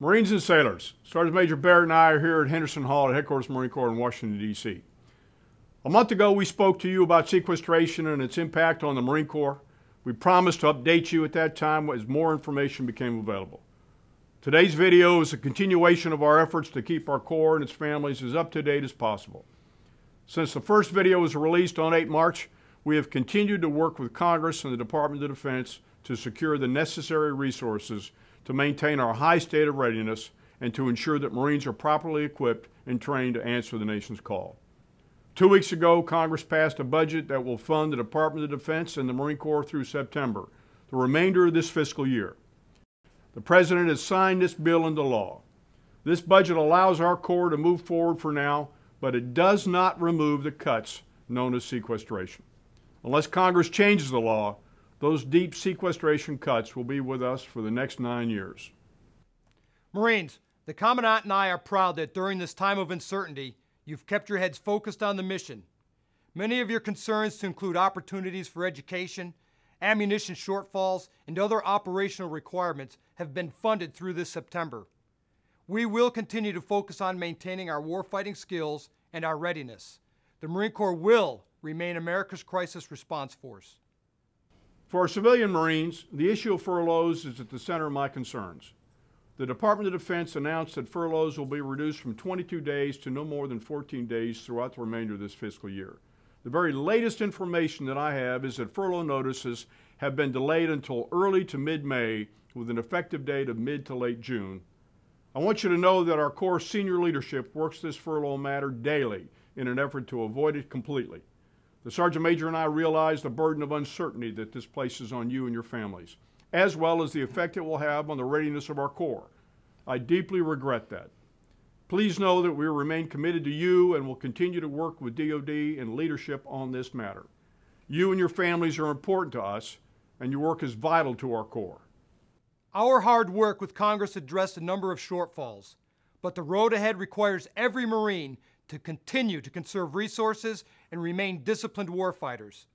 Marines and sailors, Sergeant Major Barrett and I are here at Henderson Hall at Headquarters of the Marine Corps in Washington, D.C. A month ago, we spoke to you about sequestration and its impact on the Marine Corps. We promised to update you at that time as more information became available. Today's video is a continuation of our efforts to keep our Corps and its families as up to date as possible. Since the first video was released on 8 March, we have continued to work with Congress and the Department of Defense to secure the necessary resources to maintain our high state of readiness and to ensure that Marines are properly equipped and trained to answer the nation's call. 2 weeks ago, Congress passed a budget that will fund the Department of Defense and the Marine Corps through September, the remainder of this fiscal year. The President has signed this bill into law. This budget allows our Corps to move forward for now, but it does not remove the cuts known as sequestration. Unless Congress changes the law, those deep sequestration cuts will be with us for the next 9 years. Marines, the Commandant and I are proud that during this time of uncertainty, you've kept your heads focused on the mission. Many of your concerns to include opportunities for education, ammunition shortfalls, and other operational requirements have been funded through this September. We will continue to focus on maintaining our warfighting skills and our readiness. The Marine Corps will remain America's crisis response force. For our civilian Marines, the issue of furloughs is at the center of my concerns. The Department of Defense announced that furloughs will be reduced from 22 days to no more than 14 days throughout the remainder of this fiscal year. The very latest information that I have is that furlough notices have been delayed until early to mid-May with an effective date of mid to late June. I want you to know that our Corps senior leadership works this furlough matter daily in an effort to avoid it completely. The Sergeant Major and I realize the burden of uncertainty that this places on you and your families, as well as the effect it will have on the readiness of our Corps. I deeply regret that. Please know that we remain committed to you and will continue to work with DoD and leadership on this matter. You and your families are important to us, and your work is vital to our Corps. Our hard work with Congress addressed a number of shortfalls, but the road ahead requires every Marine to continue to conserve resources and remain disciplined warfighters.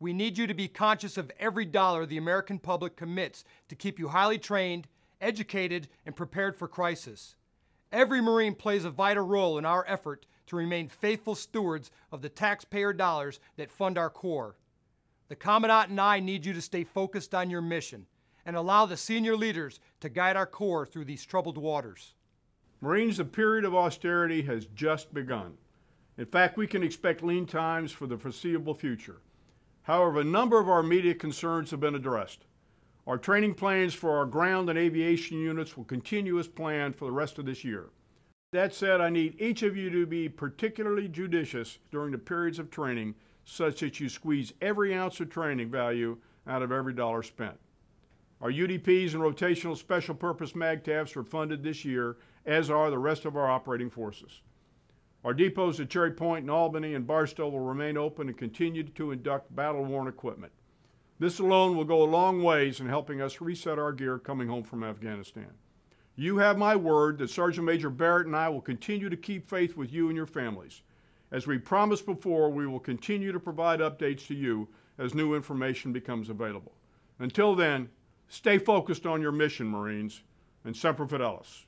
We need you to be conscious of every dollar the American public commits to keep you highly trained, educated, and prepared for crisis. Every Marine plays a vital role in our effort to remain faithful stewards of the taxpayer dollars that fund our Corps. The Commandant and I need you to stay focused on your mission and allow the senior leaders to guide our Corps through these troubled waters. Marines, the period of austerity has just begun. In fact, we can expect lean times for the foreseeable future. However, a number of our immediate concerns have been addressed. Our training plans for our ground and aviation units will continue as planned for the rest of this year. That said, I need each of you to be particularly judicious during the periods of training, such that you squeeze every ounce of training value out of every dollar spent. Our UDPs and rotational special purpose MAGTAFs are funded this year, as are the rest of our operating forces. Our depots at Cherry Point and Albany and Barstow will remain open and continue to induct battle-worn equipment. This alone will go a long ways in helping us reset our gear coming home from Afghanistan. You have my word that Sergeant Major Barrett and I will continue to keep faith with you and your families. As we promised before, we will continue to provide updates to you as new information becomes available. Until then, stay focused on your mission, Marines, and Semper Fidelis.